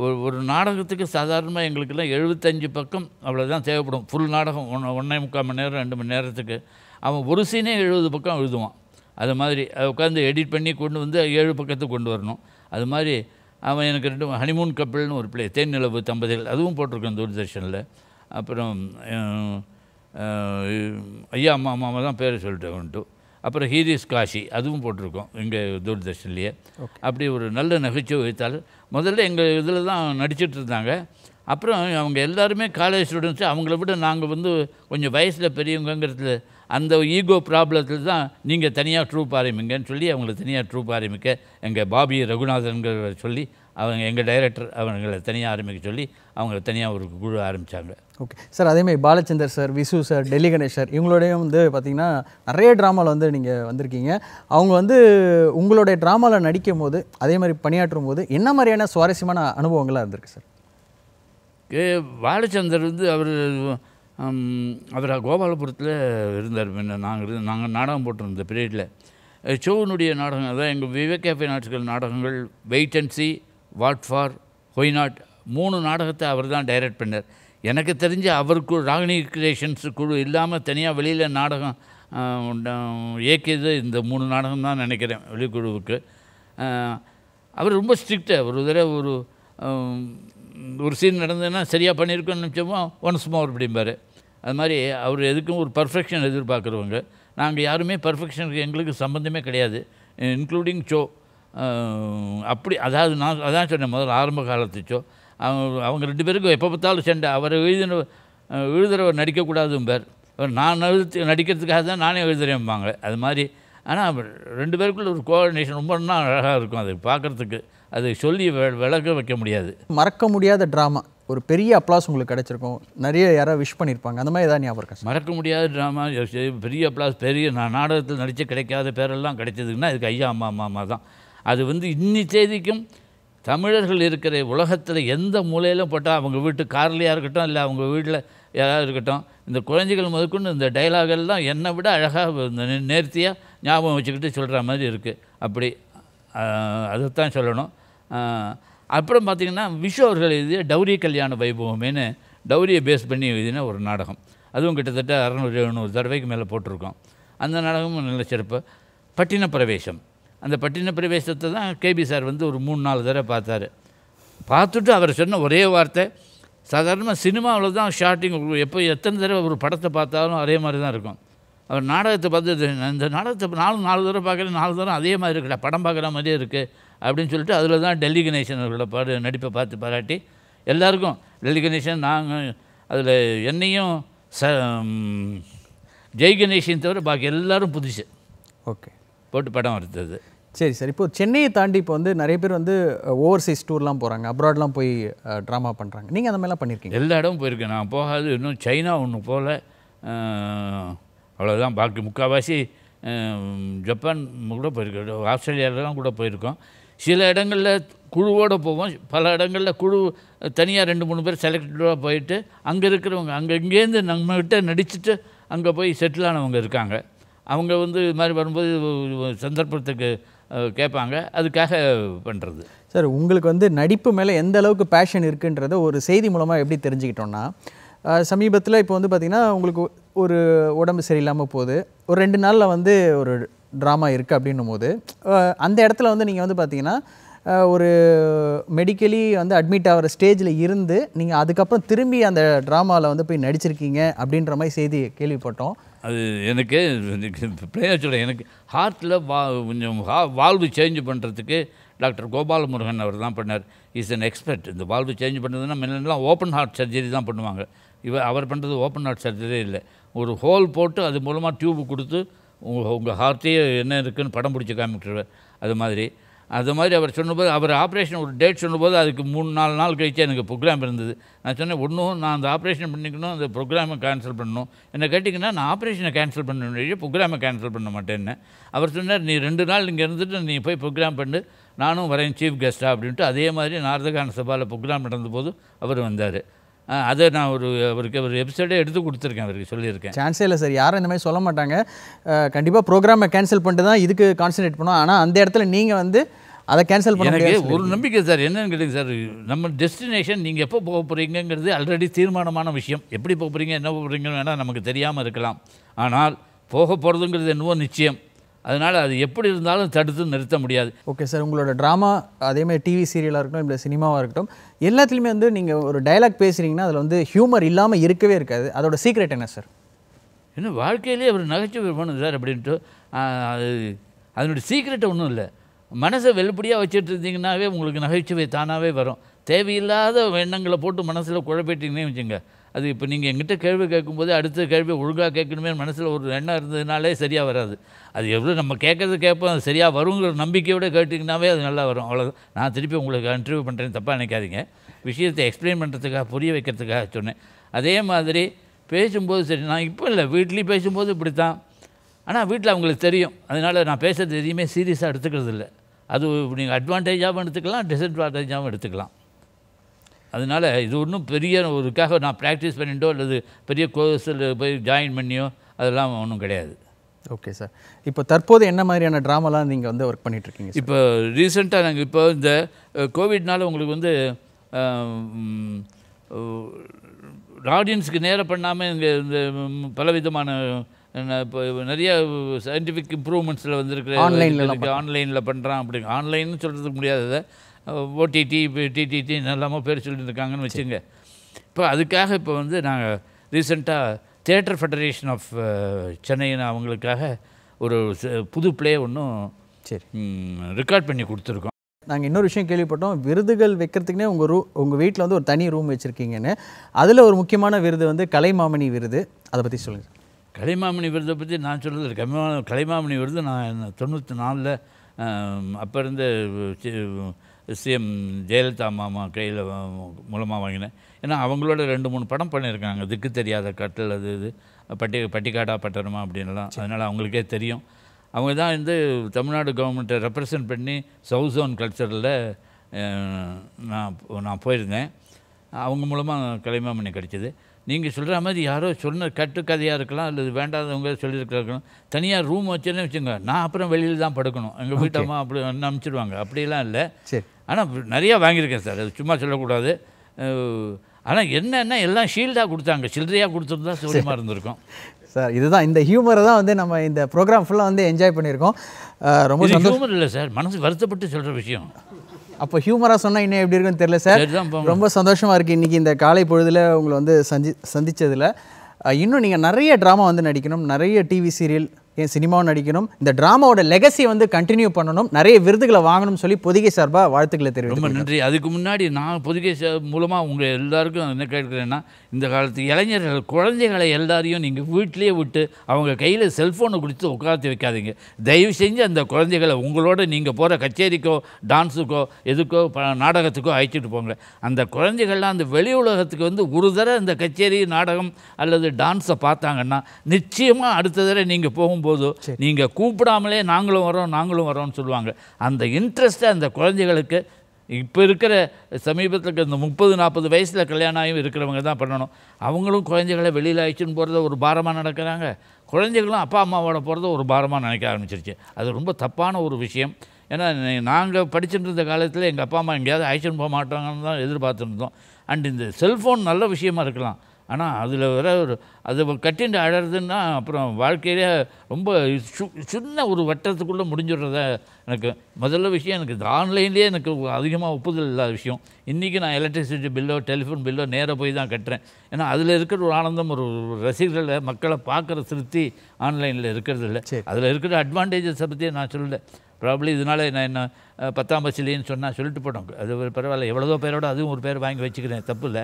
ஒரு ஒரு நாடகத்துக்கு சாதாரணமாக எங்களுக்கெல்லாம் எழுபத்தஞ்சு பக்கம் அவ்வளோதான் தேவைப்படும். ஃபுல் நாடகம் ஒன்று ஒன்றே முக்கால் மணி நேரம் ரெண்டு மணி நேரத்துக்கு அவன் ஒரு சீனே எழுபது பக்கம் எழுதுவான். அது மாதிரி அதை உட்காந்து எடிட் பண்ணி கொண்டு வந்து ஏழு பக்கத்துக்கு கொண்டு வரணும். அது மாதிரி அவன் எனக்கு ரெண்டு ஹனிமூன் கப்பல்னு ஒரு பிளே, தேன் நிலவு தம்பதிகள், அதுவும் போட்டிருக்கான் தூர்தர்ஷனில். அப்புறம் ஐயா அம்மா அம்மாவை தான் பேர் சொல்லிட்டேன் வந்துட்டு. அப்புறம் ஹீரிஸ் காஷி, அதுவும் போட்டிருக்கோம் இங்கே தூர்தர்ஷன்லேயே. அப்படி ஒரு நல்ல நகைச்சுவை வைத்தால் முதல்ல எங்கள் இதில் தான் நடிச்சிட்டு இருந்தாங்க. அப்புறம் அவங்க எல்லாருமே காலேஜ் ஸ்டூடெண்ட்ஸு, அவங்கள விட நாங்கள் வந்து கொஞ்சம் வயசில் பெரியவங்கிறது அந்த ஈகோ ப்ராப்ளத்தில் தான் நீங்கள் தனியாக ட்ரூப் ஆரம்பிங்கன்னு சொல்லி அவங்கள தனியாக ட்ரூப் ஆரம்பிக்க எங்கள் பாபி ரகுநாதன்கிற சொல்லி அவங்க எங்கள் டைரக்டர் அவங்களை தனியாக ஆரம்பிக்க சொல்லி அவங்க தனியாக ஒரு குழு ஆரம்பித்தாங்க. ஓகே சார், அதேமாதிரி Balachander sir, Visu sir, Delhi Ganesh sir, இவங்களோடையும் வந்து பார்த்திங்கன்னா நிறைய ட்ராமாவில் வந்து நீங்கள் வந்திருக்கீங்க. அவங்க வந்து உங்களுடைய ட்ராமாவில் நடிக்கும் போது அதே மாதிரி பணியாற்றும் போது என்ன மாதிரியான சுவாரஸ்யமான அனுபவங்களாக இருந்திருக்கு சார்? கே பாலச்சந்தர் வந்து அவர் அவர் கோபாலபுரத்தில் இருந்தார். முன்ன நாங்கள் இருந்து நாங்கள் நாடகம் போட்டிருந்த பீரியடில் சோனுடைய நாடகம், அதான் எங்கள் விவேக் கேஃபே நாட்கள் நாடகங்கள், wait and see, what for, why not, மூணு நாடகத்தை அவர் தான் டைரக்ட் பண்ணார். எனக்கு தெரிஞ்சு அவருக்கு ராகினி கிரியேஷன்ஸ் குழு இல்லாமல் தனியாக வெளியில் நாடகம் இயக்கியது இந்த மூணு நாடகம் தான் நினைக்கிறேன் வெளிக்குழுவுக்கு. அவர் ரொம்ப ஸ்ட்ரிக்ட்டு. ஒரு தடவை ஒரு ஒரு சீன் நடந்ததுன்னா சரியாக பண்ணியிருக்கோன்னு நினச்சோமோ ஒன்ஸ் மோர் அப்படிம்பார். அது மாதிரி அவர் எதுக்கும் ஒரு பர்ஃபெக்ஷன் எதிர்பார்க்குறவங்க. நாங்கள் யாருமே பர்ஃபெக்ஷனுக்கு எங்களுக்கு சம்மந்தமே கிடையாது, இன்க்ளூடிங் சோ. அப்படி அதாவது நான் அதான் சொன்னேன் முதல்ல ஆரம்ப காலத்து சோ, அவங்க அவங்க ரெண்டு பேருக்கும் எப்போ பார்த்தாலும் சண்டை. அவர் எழுதின எழுதுறவர் நடிக்கக்கூடாதும்பார், நான் எழுதி நடிக்கிறதுக்காக தான் நானே எழுதுறேன்பாங்க. அது மாதிரி ஆனால் ரெண்டு பேருக்குள்ள ஒரு கோஆர்டினேஷன் ரொம்ப அழகாக இருக்கும். அது பார்க்குறதுக்கு அதை சொல்லி விளக்க வைக்க முடியாது. மறக்க முடியாத ட்ராமா, ஒரு பெரிய அப்ளாஸ் உங்களுக்கு கிடச்சிருக்கும், நிறைய யாராவது விஷ் பண்ணியிருப்பாங்க, அந்த மாதிரி ஏதாவது ஞாபகம் இருக்கா? மறக்க முடியாத ட்ராமா, பெரிய அப்ளாஸ், பெரிய நான் நாடகத்தில் நடித்து கிடைக்காத பேரெல்லாம் கிடைச்சதுக்குன்னா அதுக்கு ஐயா அம்மா அம்மா தான். அது வந்து இன்னி தேதிக்கும் தமிழர்கள் இருக்கிற உலகத்தில் எந்த மூலையிலும் போட்டால் அவங்க வீட்டு கார்லையாக இருக்கட்டும் இல்லை அவங்க வீட்டில் யாராவது இருக்கட்டும், இந்த குழந்தைகள் முதற்கொண்டு இந்த டைலாகெல்லாம் என்னை விட அழகாக நேர்த்தியாக ஞாபகம் வச்சுக்கிட்டு சொல்கிற மாதிரி இருக்குது. அப்படி அதைத்தான் சொல்லணும். அப்புறம் பார்த்திங்கன்னா விஷு அவர்கள் எழுதிய டௌரி கல்யாண வைபவமேனு, டௌரியை பேஸ் பண்ணி எழுதின ஒரு நாடகம், அதுவும் கிட்டத்தட்ட அறநூறு எழுநூறு தடவைக்கு மேலே போட்டிருக்கோம். அந்த நாடகமும் நல்ல சிறப்பு. பட்டின பிரவேசம், அந்த பட்டின பிரவேசத்தை தான் கேபி சார் வந்து ஒரு மூணு நாலு தடவை பார்த்தார். பார்த்துட்டு அவர் சொன்ன ஒரே வார்த்தை, சாதாரணமாக சினிமாவில் தான் ஷார்ட்டிங் எப்போ எத்தனை தடவை ஒரு படத்தை பார்த்தாலும் அதே மாதிரி தான் இருக்கும். அவர் நாடகத்தை பார்த்து இந்த நாடகத்தை நாலு நாலு தடவை பார்க்குறேன், நாலு தடவை அதே மாதிரி இருக்குடா, படம் பார்க்குற மாதிரியே இருக்குது அப்படின்னு சொல்லிட்டு அதில் தான் டெல்லி கணேசன் அவர்களோட பாடு நடிப்பை பார்த்து பாராட்டி எல்லாருக்கும் டெல்லி கணேசன் நாங்கள் அதில் என்னையும் ச ஜெய் கணேசன் தவிர பாக்கி எல்லோரும் புதுசு ஓகே போட்டு படம் வருது. சரி சார், இப்போது சென்னையை தாண்டி இப்போ வந்து நிறைய பேர் வந்து ஓவர்சீஸ் டூர்லாம் போகிறாங்க, அப்ராட்லாம் போய் ட்ராமா பண்ணுறாங்க. நீங்கள் அந்த மாதிரிலாம் பண்ணியிருக்கீங்க? எல்லா இடமும் போயிருக்கேன். நான் போகாது இன்னும் சைனா ஒன்று போகல, அவ்வளோதான். பாக்கி முக்கால்வாசி ஜப்பான் கூட போயிருக்கோம், ஆஸ்திரேலியாவிலாம் கூட போயிருக்கோம். சில இடங்களில் குழுவோடு போவோம், பல இடங்களில் குழு தனியாக ரெண்டு மூணு பேர் செலக்டடாக போயிட்டு அங்கே இருக்கிறவங்க அங்கே இங்கேருந்து நம்மகிட்ட நடிச்சுட்டு அங்கே போய் செட்டில் ஆனவங்க இருக்காங்க. அவங்க வந்து இது மாதிரி வரும்போது சந்தர்ப்பத்துக்கு கேட்பாங்க, அதுக்காக பண்ணுறது. சார், உங்களுக்கு வந்து நடிப்பு மேலே எந்த அளவுக்கு பேஷன் இருக்குன்றத ஒரு செய்தி மூலமாக எப்படி தெரிஞ்சுக்கிட்டோன்னா, சமீபத்தில் இப்போ வந்து பார்த்திங்கன்னா உங்களுக்கு ஒரு உடம்பு சரியில்லாமல் போகுது, ஒரு ரெண்டு நாளில் வந்து ஒரு ட்ராமா இருக்குது அப்படின்னும் போது அந்த இடத்துல வந்து நீங்கள் வந்து பார்த்திங்கன்னா ஒரு மெடிக்கலி வந்து அட்மிட் ஆகிற ஸ்டேஜில் இருந்து நீங்கள் அதுக்கப்புறம் திரும்பி அந்த ட்ராமாவில் வந்து போய் நடிச்சிருக்கீங்க அப்படின்ற மாதிரி செய்தி கேள்விப்பட்டோம். அது எனக்கு சொல்ல எனக்கு ஹார்ட்டில் வா கொஞ்சம் வால்வு சேஞ்ச் பண்ணுறதுக்கு டாக்டர் கோபாலமுருகன் அவர் தான் பண்ணார். Is an expert. இந்த வால்வு சேஞ்ச் பண்ணுறதுன்னா முன்னெல்லாம் ஓப்பன் ஹார்ட் சர்ஜரி தான் பண்ணுவாங்க. இவர் அவர் பண்ணுறது ஓப்பன் ஹார்ட் சர்ஜரியே இல்லை, ஒரு ஹோல் போட்டு அது மூலமாக டியூப் கொடுத்து உங்கள் உங்கள் ஹார்ட்டையே என்ன இருக்குதுன்னு படம் பிடிச்சி காமிட்டுருவார். அது மாதிரி அது மாதிரி அவர் சொன்னபோது, அவர் ஆப்ரேஷன் ஒரு டேட் சொன்னபோது அதுக்கு மூணு நாலு நாள் கழிச்சு எனக்கு ப்ரோக்ராம் இருந்தது. நான் சொன்னேன், ஒன்றும் நான் அந்த ஆப்ரேஷன் பண்ணிக்கணும், அந்த ப்ரோக்ராமை கேன்சல் பண்ணணும். என்ன கேட்டிங்கன்னா நான் ஆப்ரேஷனை கேன்சல் பண்ண வேண்டிய ப்ரோக்ராமை கேன்சல் பண்ண மாட்டேன்னு. அவர் சொன்னார், நீ ரெண்டு நாள் இங்கே இருந்துட்டு நீ போய் ப்ரோக்ராம் பண்ணு, நானும் வரேன் சீஃப் கெஸ்ட்டாக அப்படின்ட்டு. அதே மாதிரி நார்தகான சபாவில் ப்ரோக்ராம் நடந்தபோது அவர் வந்தார். அதை நான் ஒரு அவருக்கு ஒரு எபிசோடே எடுத்து கொடுத்துருக்கேன், அவருக்கு சொல்லியிருக்கேன். சான்ஸே இல்லை சார், யாரும் இந்த மாதிரி சொல்ல மாட்டாங்க. கண்டிப்பாக ப்ரோக்ராமை கேன்சல் பண்ணிட்டு தான் இதுக்கு கான்சன்ட்ரேட் பண்ணுவோம். ஆனால் அந்த இடத்துல நீங்கள் வந்து அதை கேன்சல் பண்ண ஒரு நம்பிக்கை சார். என்னன்னு கேட்டீங்க சார், நம்ம டெஸ்டினேஷன் நீங்கள் எப்போ போக போகிறீங்கிறது ஆல்ரெடி தீர்மானமான விஷயம். எப்படி போக போகிறீங்க, என்ன போகிறீங்கன்னு வேணால் நமக்கு தெரியாமல் இருக்கலாம், ஆனால் போக போகிறதுங்கிறது என்னவோ நிச்சயம். அதனால் அது எப்படி இருந்தாலும் தடுத்து நிறுத்த முடியாது. ஓகே சார், உங்களோட ட்ராமா அதேமாதிரி டிவி சீரியலாக இருக்கட்டும், இல்லை சினிமாவாக இருக்கட்டும், எல்லாத்துலேயுமே வந்து நீங்கள் ஒரு டைலாக் பேசுகிறீங்கன்னா அதில் வந்து ஹியூமர் இல்லாமல் இருக்கவே இருக்காது. அதோட சீக்ரெட் என்ன சார்? இன்னும் வாழ்க்கையிலே ஒரு நகைச்சுவை பண்ணுது சார் அப்படின்ட்டு. அது அதனுடைய சீக்ரெட் ஒன்றும் இல்லை. மனசை வெளிப்படியாக வச்சுட்டு இருந்தீங்கன்னாவே உங்களுக்கு நகைச்சுவை தானாகவே வரும். தேவையில்லாத எண்ணங்களை போட்டு மனசில் குழப்பிட்டீங்கன்னே வச்சுங்க, அது இப்போ நீங்கள் எங்கிட்ட கேள்வி கேட்கும்போது அடுத்த கேள்வி ஒழுங்காக கேட்கணுமே மனசில் ஒரு எண்ணம் இருந்ததுனாலே சரியாக வராது. அது எவ்வளோ நம்ம கேட்கறது கேட்போம், அது சரியாக வருங்கிற நம்பிக்கையோடு கேட்டிங்கன்னாவே அது நல்லா வரும். அவ்வளோதான். நான் திருப்பி உங்களுக்கு இன்டர்வியூ பண்ணுறேன்னு தப்பாக நினைக்காதீங்க, விஷயத்தை எக்ஸ்பிளைன் பண்ணுறதுக்காக புரிய வைக்கிறதுக்காக சொன்னேன். அதே மாதிரி பேசும்போது சரி, நான் இப்போ இல்லை வீட்லேயும் பேசும்போது இப்படி தான். ஆனால் வீட்டில் அவங்களுக்கு தெரியும், அதனால் நான் பேசுகிறது எதையுமே சீரியஸாக எடுத்துக்கிறது இல்லை. அது நீங்கள் அட்வான்டேஜாகவும் எடுத்துக்கலாம், டிஸ்அட்வான்டேஜாகவும் எடுத்துக்கலாம். அதனால் இது ஒன்றும் பெரிய ஒருக்காக நான் ப்ராக்டிஸ் பண்ணிட்டோ அல்லது பெரிய கோர்ஸில் போய் ஜாயின் பண்ணியோ அதெல்லாம் ஒன்றும் கிடையாது. ஓகே சார், இப்போ தற்போது என்ன மாதிரியான ட்ராமாலாம் நீங்கள் வந்து ஒர்க் பண்ணிகிட்ருக்கீங்க? இப்போ ரீசெண்டாக நாங்கள் இப்போ இந்த கோவிட்னால் உங்களுக்கு வந்து ஆடியன்ஸுக்கு நேரம் பண்ணாமல் இங்கே இந்த பலவிதமான இப்போ நிறைய சயின்டிஃபிக் இம்ப்ரூவ்மெண்ட்ஸில் வந்துருக்குற ஆன்லைனில் ஆன்லைனில் பண்ணுறான் அப்படிங்க. ஆன்லைன்னு சொல்கிறதுக்கு முடியாததை ஓடிடி இப்போ டிடிடி எல்லாமே பேர் சொல்லிட்டு இருக்காங்கன்னு வச்சுங்க. இப்போ அதுக்காக இப்போ வந்து நாங்கள் ரீசெண்டாக தியேட்டர் ஃபெடரேஷன் ஆஃப் சென்னைன்னு அவங்களுக்காக ஒரு புது பிளே ஒன்றும் சரி ரெக்கார்ட் பண்ணி கொடுத்துருக்கோம். நாங்கள் இன்னொரு விஷயம் கேள்விப்பட்டோம், விருதுகள் வைக்கிறதுக்குனே உங்கள் ரூ உங்கள் வீட்டில் வந்து ஒரு தனி ரூம் வச்சுருக்கீங்கன்னு. அதில் ஒரு முக்கியமான விருது வந்து கலைமாமணி விருது, அதை பற்றி சொல்லுங்கள். கலைமாமணி விருதை பற்றி நான் சொல்கிறது இல்லை. கலைமாமணி விருது நான் தொண்ணூற்றி நாலில் அப்போ இருந்து சிஎம் ஜெயலலிதா மாமா கையில் மூலமாக வாங்கினேன். ஏன்னா அவங்களோட ரெண்டு மூணு படம் பண்ணியிருக்காங்க, திக்கு தெரியாத கட்டில் அது இது பட்டி பட்டிக்காட்டா பட்டணமா அப்படின்லாம். அதனால் அவங்களுக்கே தெரியும். அவங்க தான் வந்து தமிழ்நாடு கவர்மெண்ட்டை ரெப்ரசன்ட் பண்ணி சவுத் ஜோன் கல்ச்சரில் நான் நான் போயிருந்தேன். அவங்க மூலமாக கலைமாமணி கிடைச்சிது. நீங்கள் சொல்கிற மாதிரி யாரோ சொன்ன கட்டு கதையாக இருக்கலாம், அல்லது வேண்டாதவங்க சொல்லியிருக்கலாம். தனியாக ரூம் வச்சுன்னு வச்சுங்க, நான் அப்புறம் வெளியில் தான் படுக்கணும், எங்கள் வீட்டம்மா அப்படி என்ன அனுப்பிச்சிடுவாங்க, அப்படிலாம் இல்லை. சரி, ஆனால் நிறையா வாங்கியிருக்கேன் சார், அது சும்மா சொல்லக்கூடாது. ஆனால் என்னென்னா எல்லாம் ஷீல்டாக கொடுத்தாங்க, சில்லறையாக கொடுத்துருந்தா சூரியமாக இருந்திருக்கும். சார் இதுதான் இந்த ஹியூமரை தான் வந்து நம்ம இந்த ப்ரோக்ராம் ஃபுல்லாக வந்து என்ஜாய் பண்ணியிருக்கோம். ரொம்ப ஹியூமர் இல்லை சார், மனசு வருத்தப்பட்டு சொல்கிற விஷயம். அப்போ ஹியூமராக சொன்னால் இன்னும் எப்படி இருக்குன்னு தெரியல சார். ரொம்ப சந்தோஷமாக இருக்குது இன்றைக்கி இந்த காலை பொழுதில் உங்களை வந்து சந்தி சந்தித்ததில் இன்னும் நீங்கள் நிறைய ட்ராமா வந்து நடிக்கணும், நிறைய டிவி சீரியல் ஏன் சினிமாவும் நடிக்கணும், இந்த ட்ராமாவோட லெகசி வந்து கண்டினியூ பண்ணணும், நிறைய விருதுகளை வாங்கணும்னு சொல்லி பொதிகை சார்பாக வாழ்த்துக்களை தெரிவித்து ரொம்ப நன்றி. அதுக்கு முன்னாடி நான் பொதிகை மூலமாக உங்கள் எல்லாருக்கும் என்ன கேட்குறேன்னா, இந்த காலத்து இளைஞர்கள் குழந்தைகளை எல்லாரையும் நீங்கள் வீட்டிலேயே விட்டு அவங்க கையில் செல்ஃபோனை கொடுத்து உட்காந்து வைக்காதீங்க. தயவு செஞ்சு அந்த குழந்தைகளை உங்களோட நீங்கள் போகிற கச்சேரிக்கோ டான்ஸுக்கோ எதுக்கோ நாடகத்துக்கோ அழைச்சிட்டு போங்க. அந்த குழந்தைகள்லாம் அந்த வெளி உலகத்துக்கு வந்து ஒரு தடவை இந்த கச்சேரி நாடகம் அல்லது டான்ஸை பார்த்தாங்கன்னா நிச்சயமாக அடுத்த தடவை நீங்கள் போகும் போது நீங்க கூப்பிடாமலே நாங்களும் வரோம் நாங்களும் வரோம்னு சொல்லுவாங்க. அந்த இன்ட்ரெஸ்ட் அந்த குழந்தைகளுக்கு இப்போ இருக்கிற சமீபத்தில் இந்த முப்பது நாற்பது வயசில் கல்யாணம் ஆகியும் இருக்கிறவங்க தான் பண்ணணும். அவங்களும் குழந்தைகளை வெளியில் ஆயிடுச்சுன்னு போகிறத ஒரு பாரமாக நடக்கிறாங்க, குழந்தைகளும் அப்பா அம்மாவோட போகிறத ஒரு பாரமாக நினைக்க ஆரம்பிச்சிருச்சு. அது ரொம்ப தப்பான ஒரு விஷயம். ஏன்னா நாங்கள் படிச்சுட்டு இருந்த காலத்தில் எங்கள் அப்பா அம்மா எங்கேயாவது ஆயிடுச்சுன்னு போக மாட்டாங்கன்னு தான் எதிர்பார்த்துருந்தோம். அண்ட் இந்த செல்ஃபோன் நல்ல விஷயமா இருக்கலாம், ஆனால் அதில் வர ஒரு அது கட்டிண்டு அழறதுன்னா அப்புறம் வாழ்க்கையிலே ரொம்ப சு சின்ன ஒரு வட்டத்துக்குள்ளே முடிஞ்சிடுறத எனக்கு முதல்ல விஷயம். எனக்கு இது ஆன்லைன்லேயே எனக்கு அதிகமாக ஒப்புதல் இல்லாத விஷயம். இன்றைக்கி நான் எலக்ட்ரிசிட்டி பில்லோ டெலிஃபோன் பில்லோ நேராக போய் தான் கட்டுறேன். ஏன்னா அதில் இருக்கிற ஒரு ஆனந்தம், ஒரு ரசிகர்களை மக்களை பார்க்குற திருப்தி ஆன்லைனில் இருக்கிறது இல்லை. அதில் இருக்கிற அட்வான்டேஜஸை பற்றி நான் சொல்லலை. ப்ராப்ளி இதனால் நான் என்ன பத்தாம் பஸ்லேன்னு சொன்னால் சொல்லிட்டு போட்டோம், அது ஒரு பரவாயில்ல, எவ்வளோ பேரோட அதுவும் ஒரு பேர் வாங்கி வச்சுக்கிறேன், தப்பு இல்லை.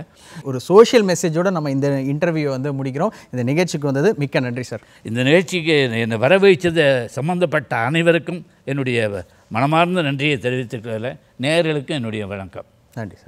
ஒரு சோஷியல் மெசேஜோடு நம்ம இந்த இன்டர்வியூ வந்து முடிக்கிறோம். இந்த நிகழ்ச்சிக்கு வந்தது மிக்க நன்றி சார். இந்த நிகழ்ச்சிக்கு என்னை வரவழைச்சது சம்மந்தப்பட்ட அனைவருக்கும் என்னுடைய மனமார்ந்த நன்றியை தெரிவித்துக்கிறதுல நேயர்களுக்கும் என்னுடைய வணக்கம். நன்றி சார்.